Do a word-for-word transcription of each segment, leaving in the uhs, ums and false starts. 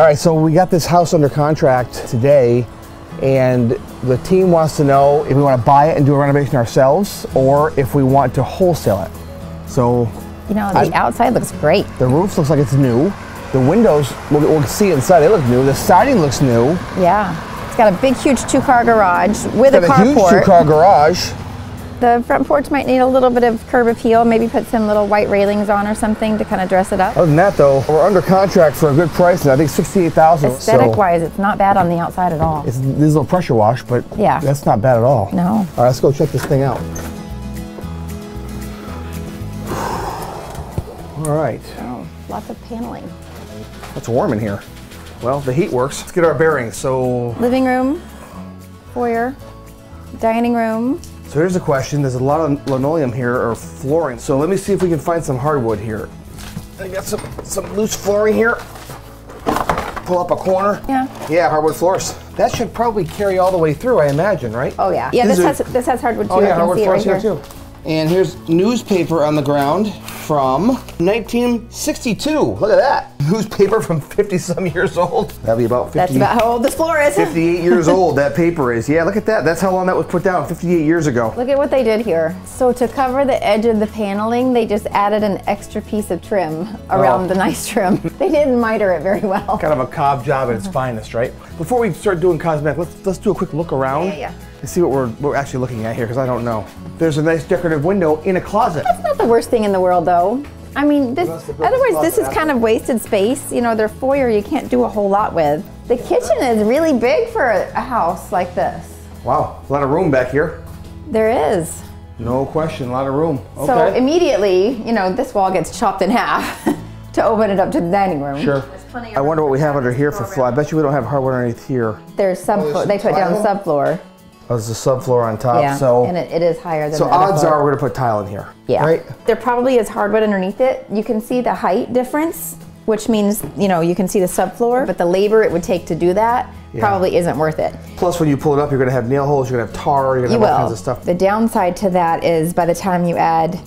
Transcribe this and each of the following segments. All right, so we got this house under contract today, and the team wants to know if we want to buy it and do a renovation ourselves, or if we want to wholesale it. So, you know, the I, outside looks great. The roof looks like it's new. The windows, we'll, we'll see inside, they look new. The siding looks new. Yeah, it's got a big, huge two-car garage with a carport. It's got a huge two-car garage. The front porch might need a little bit of curb appeal, maybe put some little white railings on or something to kind of dress it up. Other than that, though, we're under contract for a good price, and I think sixty-eight thousand dollars. Aesthetic-wise, so it's not bad on the outside at all. It's, there's a little pressure wash, but yeah, that's not bad at all. No. All right, let's go check this thing out. All right. Oh, lots of paneling. That's warm in here. Well, the heat works. Let's get our bearings, so... Living room, foyer, dining room. So here's a question, there's a lot of linoleum here, or flooring, so let me see if we can find some hardwood here. I got some, some loose flooring here. Pull up a corner. Yeah. Yeah, hardwood floors. That should probably carry all the way through, I imagine, right? Oh yeah. Yeah, this, this has, this has hardwood too. Oh yeah, hardwood floors right here too. And here's newspaper on the ground from nineteen sixty-two. Look at that. Newspaper from fifty some years old. That'd be about fifty. That's about how old this floor is. fifty-eight years old that paper is. Yeah, look at that. That's how long that was put down, fifty-eight years ago. Look at what they did here. So to cover the edge of the paneling, they just added an extra piece of trim around oh. the nice trim. They didn't miter it very well. Kind of a cob job at its finest, right? Before we start doing cosmetic, let's, let's do a quick look around. Yeah, yeah. And see what we're, we're actually looking at here, because I don't know. There's a nice decorative window in a closet. That's not the worst thing in the world, though. I mean, this, otherwise this is kind of wasted space. You know, their foyer you can't do a whole lot with. The kitchen is really big for a house like this. Wow, a lot of room back here. There is. No question, a lot of room. Okay. So immediately, you know, this wall gets chopped in half to open it up to the dining room. Sure. I wonder what we have under here for floor. I bet you we don't have hardwood underneath here. There's subfloor. Oh, they put down subfloor. Oh, there's a subfloor on top, yeah, so... and it, it is higher than so the odds floor. Are we're gonna put tile in here, yeah. right? There probably is hardwood underneath it. You can see the height difference, which means, you know, you can see the subfloor, but the labor it would take to do that yeah. probably isn't worth it. Plus, when you pull it up, you're gonna have nail holes, you're gonna have tar, you're gonna you have all will. kinds of stuff. The downside to that is by the time you add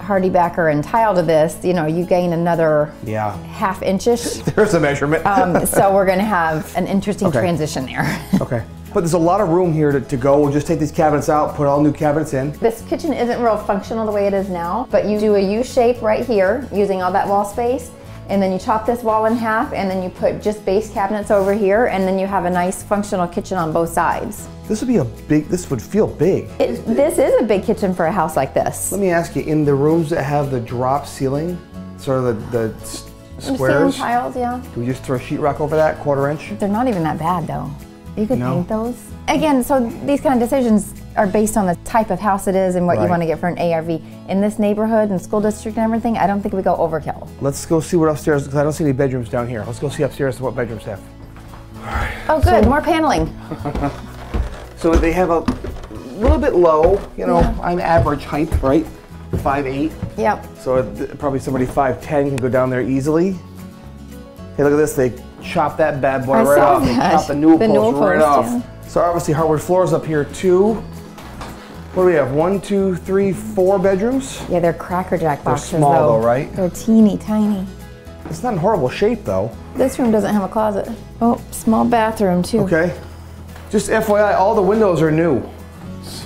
Hardybacker and tile to this, you know, you gain another yeah. half inch-ish. There's a measurement. um, so we're gonna have an interesting okay. transition there. Okay. But there's a lot of room here to, to go. We'll just take these cabinets out, put all new cabinets in. This kitchen isn't real functional the way it is now, but you do a U-shape right here using all that wall space, and then you chop this wall in half, and then you put just base cabinets over here, and then you have a nice functional kitchen on both sides. This would be a big, this would feel big. It, this is a big kitchen for a house like this. Let me ask you, in the rooms that have the drop ceiling, sort of the, the squares. Ceiling tiles, yeah. Do we just throw sheetrock over that, quarter inch? They're not even that bad though. You could no. paint those. Again, so these kind of decisions are based on the type of house it is and what right. you want to get for an A R V. In this neighborhood and school district and everything, I don't think we go overkill. Let's go see what upstairs, because I don't see any bedrooms down here. Let's go see upstairs what bedrooms have. All right. Oh good, so, more paneling. So they have a little bit low, you know, yeah. I'm average height, right? five eight. Yep. So probably somebody five ten can go down there easily. Hey, look at this, they chop that bad boy I right off that. and chop the newel post newel right post, off. Yeah. So obviously hardwood floors up here too. What do we have, one, two, three, four bedrooms? Yeah, they're Cracker Jack boxes though. They're small though, right? They're teeny tiny. It's not in horrible shape though. This room doesn't have a closet. Oh, small bathroom too. Okay. Just F Y I, all the windows are new.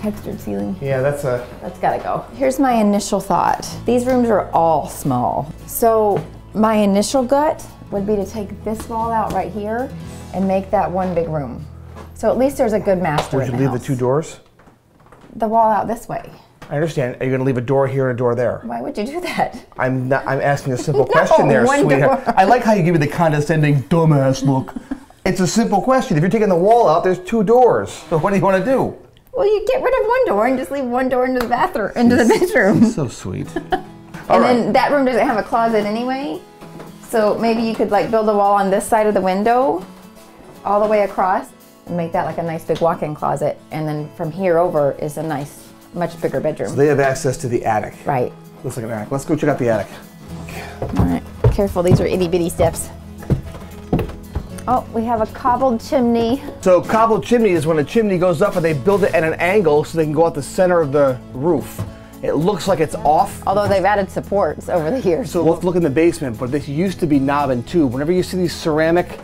Textured ceiling. Yeah, that's a... That's gotta go. Here's my initial thought. These rooms are all small. So my initial gut would be to take this wall out right here and make that one big room. So at least there's a good master in the house. Would you leave the two doors? The wall out this way. I understand. Are you going to leave a door here and a door there? Why would you do that? I'm not, I'm asking a simple no, question there, sweetheart. Door. I like how you give me the condescending dumbass look. It's a simple question. If you're taking the wall out, there's two doors. So what do you want to do? Well, you get rid of one door and just leave one door into the bathroom, into she's, the bedroom. She's so sweet. and right. then that room doesn't have a closet anyway. So maybe you could like build a wall on this side of the window all the way across and make that like a nice big walk-in closet. And then from here over is a nice, much bigger bedroom. So they have access to the attic. Right. Looks like an attic. Let's go check out the attic. Okay. All right, careful, these are itty bitty steps. Oh, we have a cobbled chimney. So cobbled chimney is when a chimney goes up and they build it at an angle so they can go out the center of the roof. It looks like it's off. Although they've added supports over the years. So let's look in the basement, but this used to be knob and tube. Whenever you see these ceramic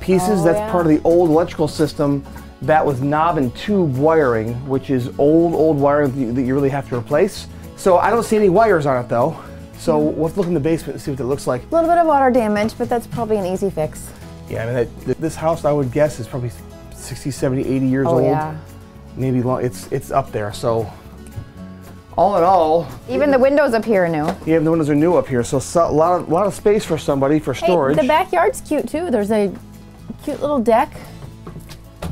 pieces, oh, that's yeah. part of the old electrical system. That was knob and tube wiring, which is old, old wiring that you really have to replace. So I don't see any wires on it though. So mm. let's look in the basement and see what it looks like. A little bit of water damage, but that's probably an easy fix. Yeah, I mean, that, this house I would guess is probably sixty, seventy, eighty years oh, old. Yeah. Maybe long, it's, it's up there, so. All in all. Even the windows up here are new. Yeah, the windows are new up here, so, so a lot of, lot of space for somebody, for storage. Hey, the backyard's cute too. There's a cute little deck.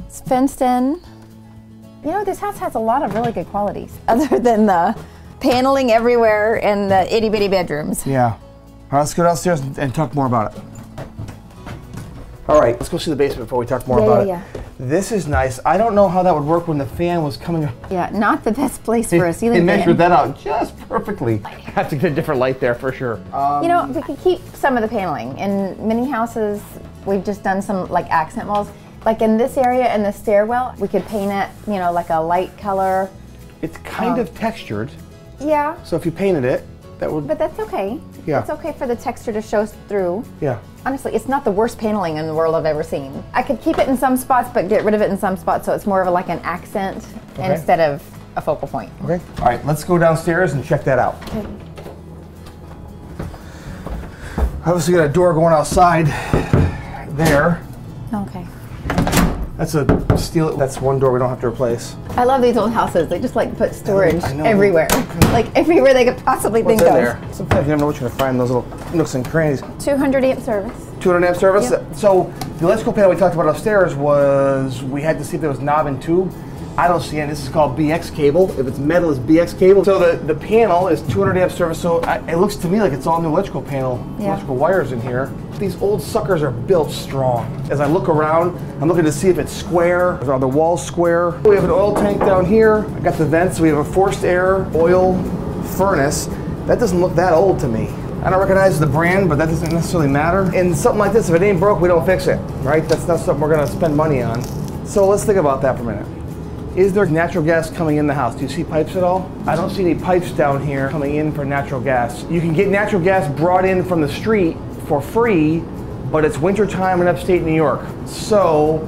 It's fenced in. You know, this house has a lot of really good qualities, other than the paneling everywhere and the itty bitty bedrooms. Yeah. All right, let's go downstairs and, and talk more about it. All right, let's go see the basement before we talk more yeah, about yeah, it. Yeah. This is nice. I don't know how that would work when the fan was coming up. Yeah, not the best place they, for a ceiling fan. They measured that out just perfectly. Have to get a different light there for sure. Um, you know, we could keep some of the paneling. In many houses, we've just done some like accent walls. Like in this area, in the stairwell, we could paint it, you know, like a light color. It's kind um, of textured. Yeah. So if you painted it, that would... But that's okay. Yeah. It's okay for the texture to show through. Yeah. Honestly, it's not the worst paneling in the world I've ever seen. I could keep it in some spots, but get rid of it in some spots, so it's more of a, like an accent okay. instead of a focal point. Okay. All right, let's go downstairs and check that out. Okay. Obviously got a door going outside there. Okay. That's a steel, that's one door we don't have to replace. I love these old houses. They just like put storage I know, I know. everywhere. Like everywhere they could possibly What's think in of. There? Sometimes you never know what you're gonna find in those little nooks and crannies. two hundred amp service. two hundred amp service? Yep. So the electrical panel we talked about upstairs was, we had to see if there was knob and tube. I don't see any. This is called B X cable. If it's metal, it's B X cable. So the, the panel is two hundred amp service, so I, it looks to me like it's all new electrical panel, yeah. electrical wires in here. These old suckers are built strong. As I look around, I'm looking to see if it's square. Are the walls square? We have an oil tank down here. I got the vents. We have a forced air oil furnace. That doesn't look that old to me. I don't recognize the brand, but that doesn't necessarily matter. And something like this, if it ain't broke, we don't fix it, right? That's not something we're gonna spend money on. So let's think about that for a minute. Is there natural gas coming in the house? Do you see pipes at all? I don't see any pipes down here coming in for natural gas. You can get natural gas brought in from the street for free, but it's winter time in upstate New York. So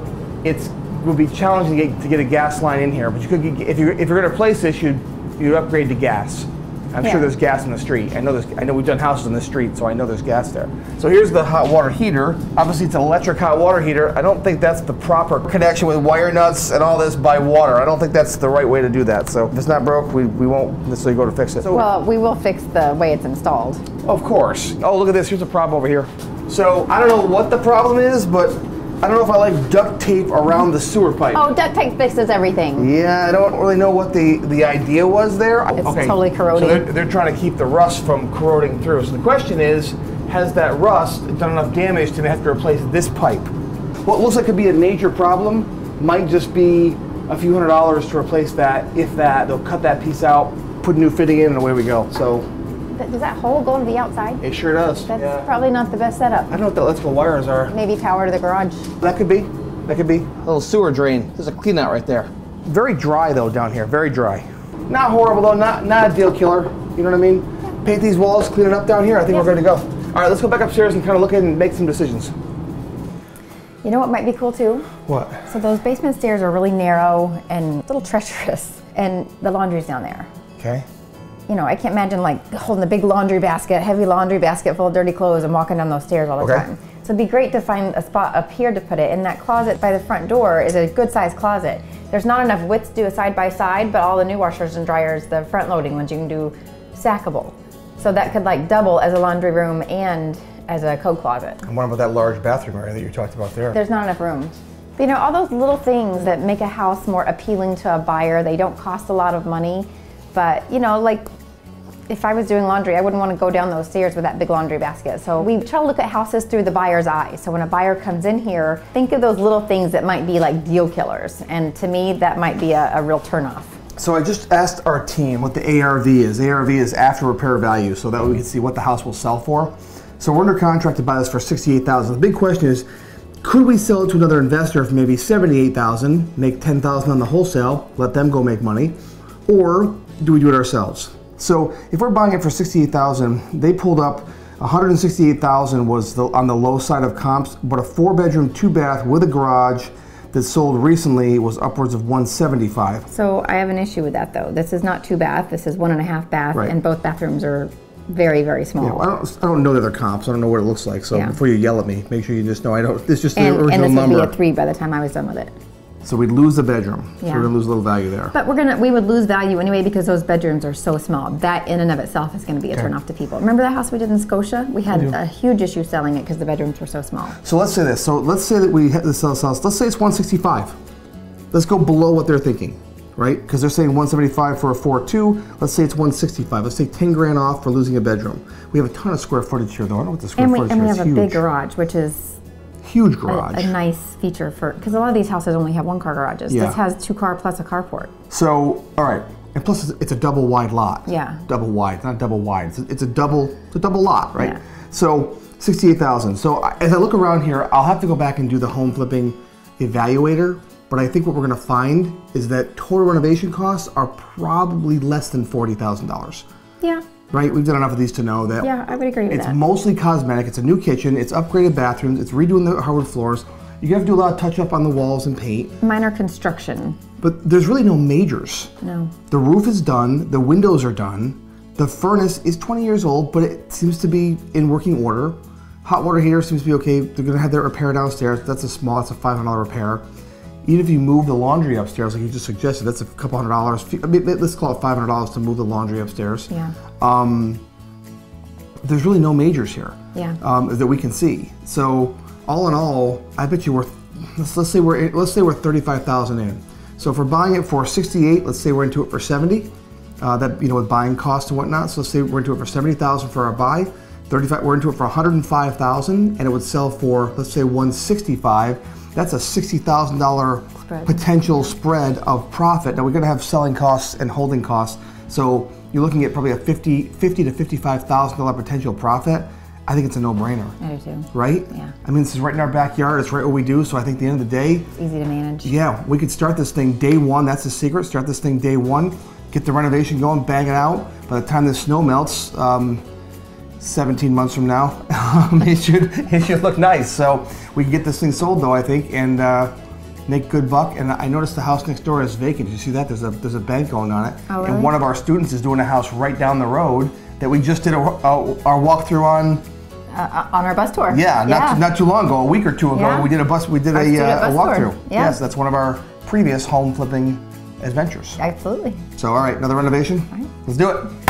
it's it would be challenging to get, to get a gas line in here, but you could get, if, you're, if you're gonna place this, you'd, you'd upgrade to gas. I'm yeah. sure there's gas in the street. I know, there's, I know we've done houses in the street, so I know there's gas there. So here's the hot water heater. Obviously it's an electric hot water heater. I don't think that's the proper connection with wire nuts and all this by water. I don't think that's the right way to do that. So if it's not broke, we, we won't necessarily go to fix it. So well, we will fix the way it's installed. Of course. Oh, look at this, here's a problem over here. So I don't know what the problem is, but I don't know if I like duct tape around the sewer pipe. Oh, duct tape fixes everything. Yeah, I don't really know what the, the idea was there. It's okay. totally corroding. So they're, they're trying to keep the rust from corroding through. So the question is, has that rust done enough damage to have to replace this pipe? What looks like could be a major problem might just be a few hundred dollars to replace that. If that, they'll cut that piece out, put a new fitting in, and away we go. So. Does that hole go to the outside? It sure does. That's yeah. probably not the best setup. I don't know what the electrical wires are. Maybe power to the garage. That could be. That could be. A little sewer drain. There's a clean out right there. Very dry though down here. Very dry. Not horrible though. Not, not a deal killer. You know what I mean? Yeah. Paint these walls, clean it up down here. I think yeah. we're good to go. All right, let's go back upstairs and kind of look in and make some decisions. You know what might be cool too? What? So those basement stairs are really narrow and a little treacherous. And the laundry's down there. Okay. You know, I can't imagine like holding a big laundry basket, heavy laundry basket full of dirty clothes and walking down those stairs all the okay. time. So it'd be great to find a spot up here to put it. And that closet by the front door is a good sized closet. There's not enough width to do a side by side, but all the new washers and dryers, the front loading ones, you can do stackable. So that could like double as a laundry room and as a coat closet. And what about that large bathroom area that you talked about there? There's not enough room. But, you know, all those little things that make a house more appealing to a buyer, they don't cost a lot of money. But, you know, like if I was doing laundry, I wouldn't want to go down those stairs with that big laundry basket. So we try to look at houses through the buyer's eyes. So when a buyer comes in here, think of those little things that might be like deal killers. And to me, that might be a, a real turnoff. So I just asked our team what the A R V is. A R V is after repair value, so that we can see what the house will sell for. So we're under contract to buy this for sixty-eight thousand dollars. The big question is, could we sell it to another investor for maybe seventy-eight thousand dollars, make ten thousand dollars on the wholesale, let them go make money, or do we do it ourselves? So if we're buying it for sixty-eight thousand dollars, they pulled up one hundred sixty-eight thousand dollars was the, on the low side of comps, but a four bedroom, two bath with a garage that sold recently was upwards of one hundred seventy-five thousand dollars. So I have an issue with that though. This is not two bath, this is one and a half bath, right. And both bathrooms are very, very small. Yeah, well, I, don't, I don't know that they're comps. I don't know what it looks like. So yeah. Before you yell at me, make sure you just know I don't. This is just and, the original number. And this number. Would be a three by the time I was done with it. So we'd lose the bedroom. Yeah. So we're gonna lose a little value there. But we're gonna we would lose value anyway because those bedrooms are so small. That in and of itself is gonna be a okay. turnoff to people. Remember that house we did in Scotia? We had a huge issue selling it because the bedrooms were so small. So let's say this. So let's say that we had to sell this house. Let's say it's one sixty-five. Let's go below what they're thinking. Right? Because they're saying one seventy-five for a four two. Let's say it's one sixty-five. Let's take ten grand off for losing a bedroom. We have a ton of square footage here, though. I don't know what the square and we, footage is. And we is. have huge. a big garage, which is huge garage. A, a nice feature for because a lot of these houses only have one car garages. Yeah. This has two car plus a carport. So, all right, and plus it's, it's a double wide lot. Yeah. Double wide, not double wide. It's a, it's a double. It's a double lot, right? Yeah. So sixty-eight thousand. So as I look around here, I'll have to go back and do the home flipping evaluator. But I think what we're gonna find is that total renovation costs are probably less than forty thousand dollars. Yeah. Right, we've done enough of these to know that. Yeah, I would agree with that. It's mostly cosmetic, it's a new kitchen, it's upgraded bathrooms, it's redoing the hardwood floors. You have to do a lot of touch up on the walls and paint. Minor construction. But there's really no majors. No. The roof is done, the windows are done, the furnace is twenty years old, but it seems to be in working order. Hot water heater seems to be okay. They're gonna have that repair downstairs. That's a small, that's a five hundred dollar repair. Even if you move the laundry upstairs, like you just suggested, that's a couple hundred dollars. I mean, let's call it five hundred dollars to move the laundry upstairs. Yeah. Um, there's really no majors here. Yeah. Um, that we can see. So all in all, I bet you we're let's, let's say we're let's say we're thirty-five thousand in. So if we're buying it for sixty-eight, let's say we're into it for seventy. Uh, that you know with buying costs and whatnot. So let's say we're into it for seventy thousand for our buy. thirty-five. We're into it for one hundred five thousand, and it would sell for let's say one sixty-five. That's a sixty thousand dollar potential spread of profit. Now we're gonna have selling costs and holding costs. So you're looking at probably a fifty, fifty to fifty-five thousand dollar potential profit. I think it's a no-brainer. I do too. Right? Yeah. I mean, this is right in our backyard. It's right what we do. So I think at the end of the day. It's easy to manage. Yeah, we could start this thing day one. That's the secret. Start this thing day one. Get the renovation going, bang it out. By the time the snow melts, um, seventeen months from now, it should it should look nice. So we can get this thing sold though, I think, and uh, make good buck. And I noticed the house next door is vacant. Did you see that? There's a there's a bank going on it. Oh, really? And one of our students is doing a house right down the road that we just did a, a, our walkthrough on. Uh, on our bus tour. Yeah, not yeah. not too long ago, a week or two ago, yeah. we did a bus we did a, uh, a walkthrough. Yeah. Yes, that's one of our previous home flipping adventures. Absolutely. So all right, another renovation. All right. Let's do it.